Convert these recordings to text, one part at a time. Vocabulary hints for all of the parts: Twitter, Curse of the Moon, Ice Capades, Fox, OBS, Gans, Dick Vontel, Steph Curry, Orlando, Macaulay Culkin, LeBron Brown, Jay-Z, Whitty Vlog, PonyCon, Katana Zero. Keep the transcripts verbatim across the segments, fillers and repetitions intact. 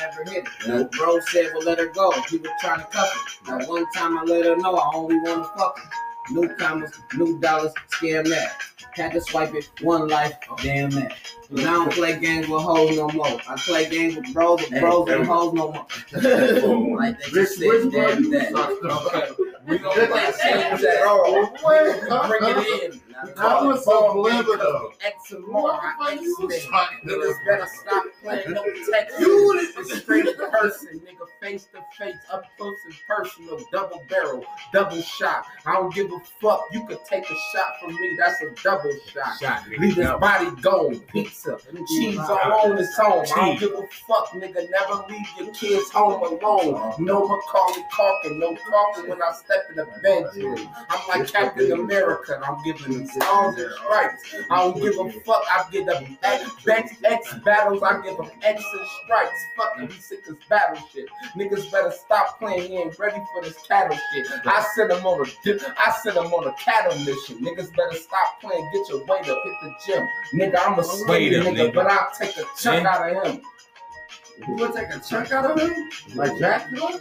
never hit her. Nope. Bro said, well, let her go. He was trying to cuff her. Now, one time I let her know I only want to fuck her. New commas, new dollars, scam that. Had to swipe it, one life, damn that. But I don't play games with hoes no more. I play games with bros and bros and hoes no more. Like they just said, damn that. We don't play games at all. Bring it in. I was so livid though. X and more. I niggas better stop playing no text. You is a straight person, nigga. Face to face, up close and personal. Double barrel, double shot. I don't give a fuck. You could take a shot from me. That's a double shot. shot Leave his body gone. Pizza, cheese all on its own. I don't give a fuck, nigga. Never leave your kids home alone. No Macaulay Culkin, no Culkin when I step in the bedroom. I'm like Captain America, and I'm giving them all the stripes. I don't give a fuck. I give them X, X, X battles. I give them X and stripes. Fucking sick as battle shit. Niggas better stop playing. He ain't ready for this cattle shit. I sent him on a dip. I sent him on a cattle mission. Niggas better stop playing. Get your weight up. Hit the gym. Nigga, I'm a sweet nigga, nigga, but I'll take a chunk yeah. out of him. You gonna take a chunk out of him? Like Dracula?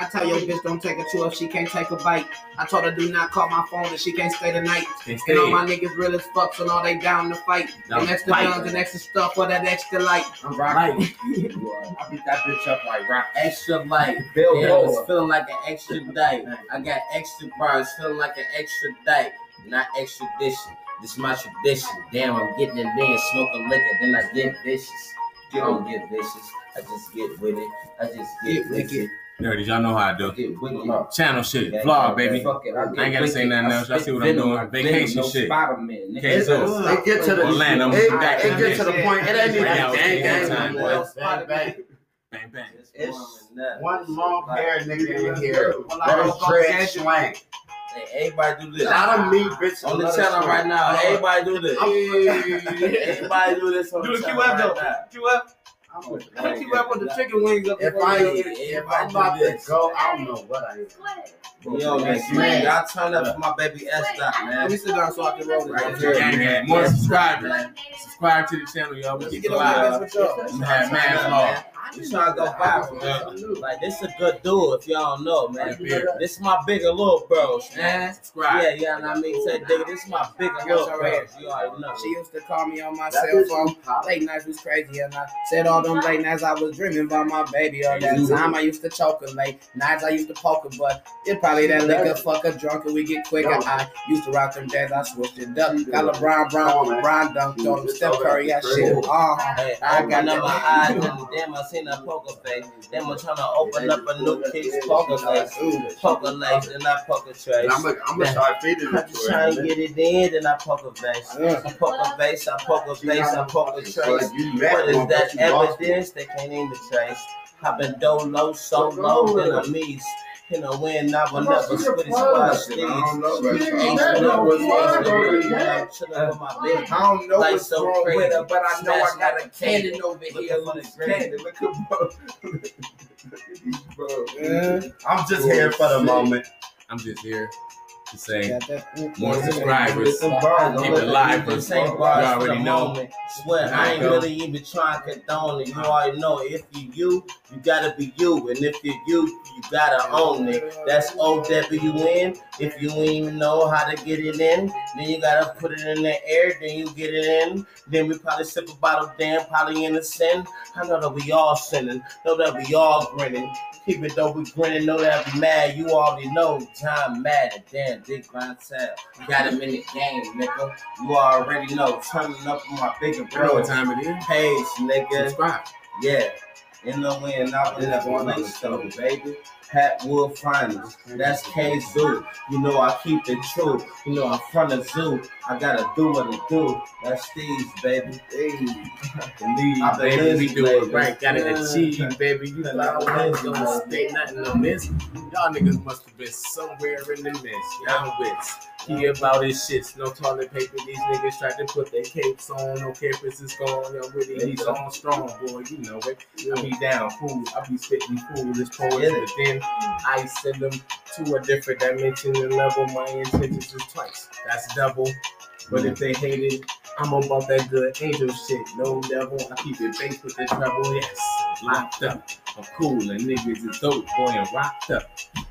I tell your bitch don't take a chew if she can't take a bite. I told her do not call my phone if she can't stay the night. And all my niggas real as fuck, so all they down to fight. No, and extra guns and extra stuff for that extra light. I'm rocking. I beat that bitch up like rock. Extra light. Bill yeah, Bill. It's feeling like an extra day. I got extra bars, feeling like an extra day. Not extradition. This is my tradition. Damn, I'm getting in there, smoking liquor, then I get vicious. I don't get vicious. I just get with it. I just get wicked. Nerdy, y'all know how I do. Yeah, channel shit, yeah, vlog, baby. Yeah, fuck it. I, I ain't gotta wicked. Say nothing else. Y'all see what I'm doing? Venom, vacation no shit. It so, get to the Orlando. It, back it, it get to the point. It ain't even right bang, bang, time, bang, bang, bang, bang, bang. It's one long hair nigga in here. That's dread swang. Hey, everybody do this. I don't mean bitch. On the channel right now, everybody do this. Everybody do this on the channel right now. Do the Q F though. I'm going to wrap up the chicken wings up. If I eat it, if I'm about to go, I don't know what I eat. Yo, man, y'all turn up for my baby S dot, man. Let me sit down so I can roll right here. Yeah, more subscribers. Subscribe to the channel, y'all. We keep it live. Man, man, you trying to go viral. Like, this is a good dude, if y'all know, man. This is my bigger little bros, man. Subscribe. Yeah, yeah, and I mean, say, nigga, this is my bigger little bros. You already know. She used to call me on my cell phone. Late nights was crazy, and I said all them late nights I was dreaming about my baby. All that time I used to choke her late nights, I used to poke her, but it probably that liquor fucker drunk and we get quicker. I used to rock them days, I switched it up. Got LeBron Brown on LeBron dunked on Steph Curry, that shit. Oh, I got up my eyes, and damn, I seen a poker face. Then we're trying to open up a new kid's poker face. Poker legs, and I poker trace. I'm gonna start feeding it. I'm just trying to get it in, then I poker face. I poker face, I poker face, I poker trace. What is that evidence? They can't even trace. I've been dolo, so low, then I'm east. In a win, I will never split his squad stage. Ain't no one chillin' with my bitch. I don't know what's wrong with her, but I know I got a cannon over here on the granny. Look at bro. I'm just here for the moment. I'm just here to say more subscribers. Keep it live, bro. You already know. Swear, I ain't really even trying to condone it. You already know. If you you, you gotta be you. And if you you, you gotta own it. That's O W N. If you ain't even know how to get it in, then you gotta put it in the air. Then you get it in. Then we probably sip a bottle damn, probably in the sin. I know that we all sinning. Know that we all grinning. Keep it though, we grinning. Know that we mad. You already know. Time mad at damn. Dick Vontel. Got him in the game, nigga. You already know. Turning up on my bigger bro. You know what time it is. Page, nigga. Subscribe. Yeah. In the wind, I'll end up on the stone, baby. Hatwood Finals. That's K-Zoo. You know I keep it true. You know I'm from the zoo. I gotta do what I do. That's Steve's, baby. Hey. Believe, I believe, baby. We do it right. Gotta achieve, baby. You know I ain't gonna mistake nothing on this. Y'all niggas must have been somewhere in the mess. Y'all wits. Hear about this shit. No toilet paper. These niggas tried to put their capes on. No campus is gone. Yo, really, he's on strong, boy. You know it. I be down, fool. I be spitting fool. This poet, but then I send them to a different dimension and level. My intentions is twice. That's double. But if they hate it, I'm about that good angel shit. No devil. I keep it baked with the trouble. Yes, locked up. I'm cool and niggas is dope, boy, and rocked up.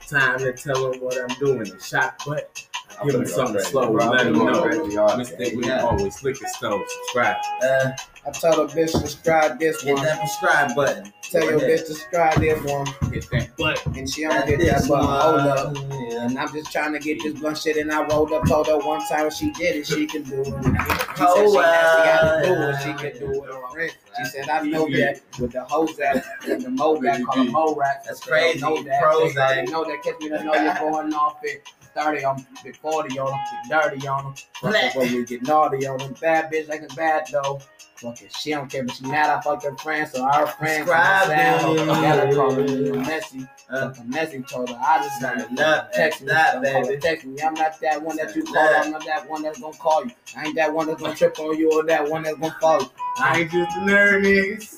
Time to tell them what I'm doing. The shot butt. Give them something slow, let them know. Mister We always slick and stove. Subscribe. Uh, I tell a bitch subscribe this one. Hit that subscribe button. Tell your bitch subscribe this one. Hit that button. And she don't get that button. Hold up. And I'm just trying to get this blunt shit, and I rolled up, told her one time she did it, she can do it. She said she nasty, do it, she can do it. She said I know that with the hose that and the mo that called a mo rat. That's crazy. They know that. They know that. Catch me to know you're going off it. thirty on them, forty on them, dirty on them. Fuck when we get naughty on them. Bad bitch like a bad though. Fucking she don't care, but she mad. I fuck her friends, so our friends. Subscribe, baby. Gotta call her messy. Uh, a messy told her I just not love. Text me, that, baby. Text me. I'm not that one that you call. I'm not that one that's gonna call you. I ain't that one that's gonna trip on you or that one that's gonna follow you. I ain't just nervous,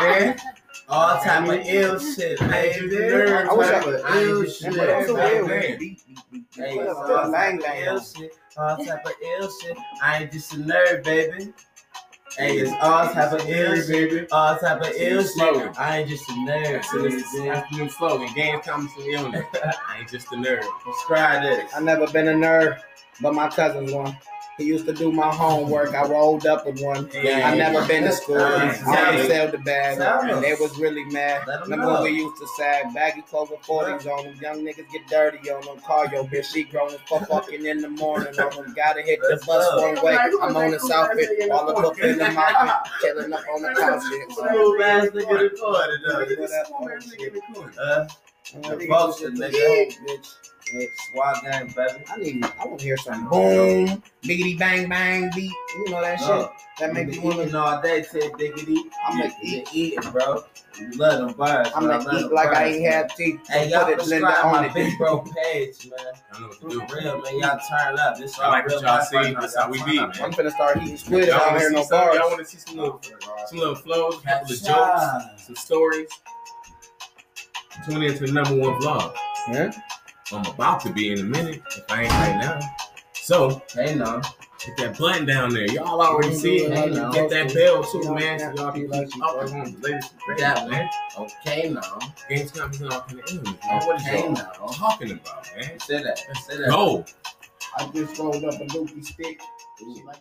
man. All type of ill shit, baby. I wish I could. Ill shit, baby. All type of ill shit. I ain't just a nerd, baby. Hey, it's all type of ill shit. All type of ill shit. I ain't just a nerd. So this is the new slogan. Game comes from illness. I ain't just a nerd. Subscribe this. I never been a nerd, but my cousin's one. He used to do my homework. I rolled up with one. Yeah, I never yeah. been to school. I only sell the bag. And they was really mad. Remember when we used to sag baggy clothes with forties on them. Young niggas get dirty on them. Call your bitch. She grown for fucking in the morning on them. Gotta hit the bus one way. I'm on the south end. All the up in the mountain. Chilling up on the couch. Smooth ass nigga in the corner, dog. Nigga in the corner. Uh, the bullshit nigga, bitch. Swag gang, baby. I need. I want to hear something. Boom, biggity, bang, bang, beat. You know that no. shit. That make you want to all day. Say biggity. I'm gonna eat, eat it, bro. You love them bars. I'm gonna eat like bars, I ain't had teeth. Hey, y'all subscribe on my big bro page, man. I know what to do. Real man, y'all turn up. This I like what y'all see. That's how we be, man. I'm finna start eating squid out here. No bars. Y'all want to see some little, some little flows, a couple of jokes, some stories. Tune in to the number one vlog. Yeah. I'm about to be in a minute, if I ain't right now. So, hey, no. Hit that button down there. Y'all already see it. Hey, no. Get that bell too, you man. So y'all be like, oh, I'm on the latest and greatest, yeah, man. Okay, no. Games coming in off in the English, man. What are you talking about, man? Say that. Say that. Go. I just rolled up a loopy stick. Ooh.